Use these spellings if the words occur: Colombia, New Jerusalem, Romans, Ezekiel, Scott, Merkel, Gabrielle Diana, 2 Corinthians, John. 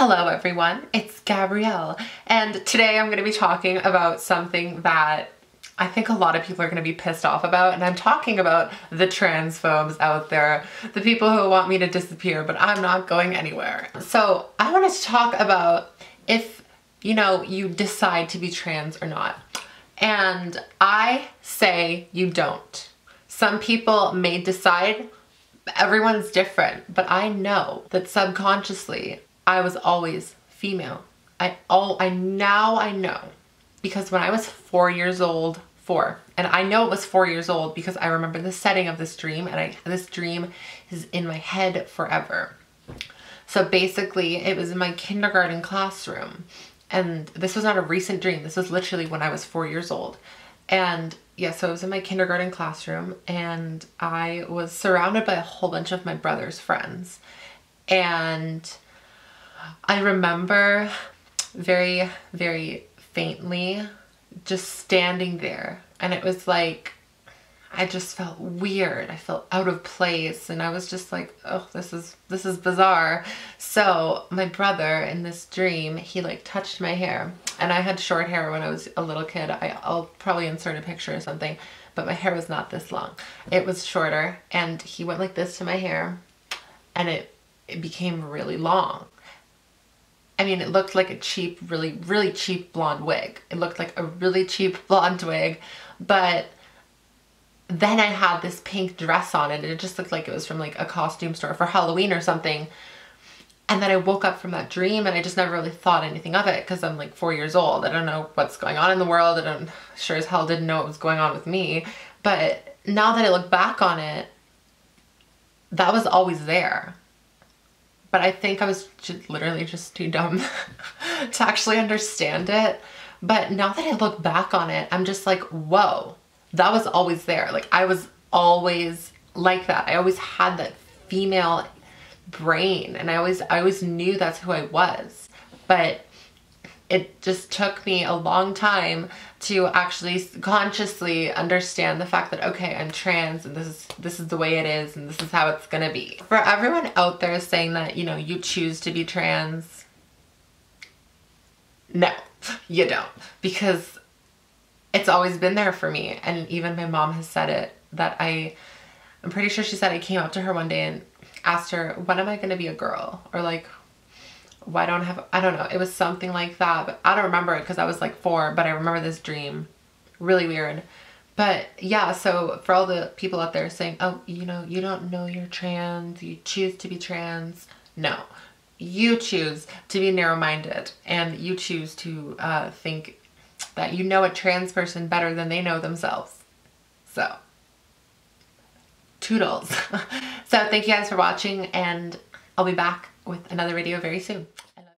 Hello everyone, it's Gabrielle, and today I'm going to be talking about something that I think a lot of people are going to be pissed off about, and I'm talking about the transphobes out there, the people who want me to disappear, but I'm not going anywhere. So I wanted to talk about if, you know, you decide to be trans or not, and I say you don't. Some people may decide, everyone's different, but I know that subconsciously, I was always female. I now know, because when I was 4 years old, and I know it was 4 years old because I remember the setting of this dream, and this dream is in my head forever. So basically it was in my kindergarten classroom, and this was not a recent dream. This was literally when I was 4 years old. And yeah, so I was in my kindergarten classroom, and I was surrounded by a whole bunch of my brother's friends, and I remember very, very faintly just standing there, and it was like, I just felt weird. I felt out of place, and I was just like, oh, this is bizarre. So my brother in this dream, he like touched my hair, and I had short hair when I was a little kid. I'll probably insert a picture or something, but my hair was not this long. It was shorter, and he went like this to my hair, and it became really long. I mean, it looked like a cheap, really, really cheap blonde wig. It looked like a really cheap blonde wig, but then I had this pink dress on, and it just looked like it was from like a costume store for Halloween or something. And then I woke up from that dream, and I just never really thought anything of it because I'm like 4 years old. I don't know what's going on in the world, and I'm sure as hell didn't know what was going on with me. But now that I look back on it, that was always there. But I think I was literally just too dumb to actually understand it. But now that I look back on it, I'm just like, whoa, that was always there. Like, I was always like that. I always had that female brain, and I always knew that's who I was. But it just took me a long time to actually consciously understand the fact that, okay, I'm trans, and this is the way it is, and this is how it's gonna be. For everyone out there saying that, you know, you choose to be trans, no, you don't, because it's always been there for me. And even my mom has said it, that I'm pretty sure she said, I came up to her one day and asked her, when am I gonna be a girl? Or like, why don't I have, I don't know, it was something like that, but I don't remember it because I was like 4, but I remember this dream. Really weird. But yeah, so for all the people out there saying, oh, you know, you don't know you're trans, you choose to be trans. No, you choose to be narrow-minded, and you choose to think that you know a trans person better than they know themselves. So, toodles. So thank you guys for watching, and I'll be back with another video very soon.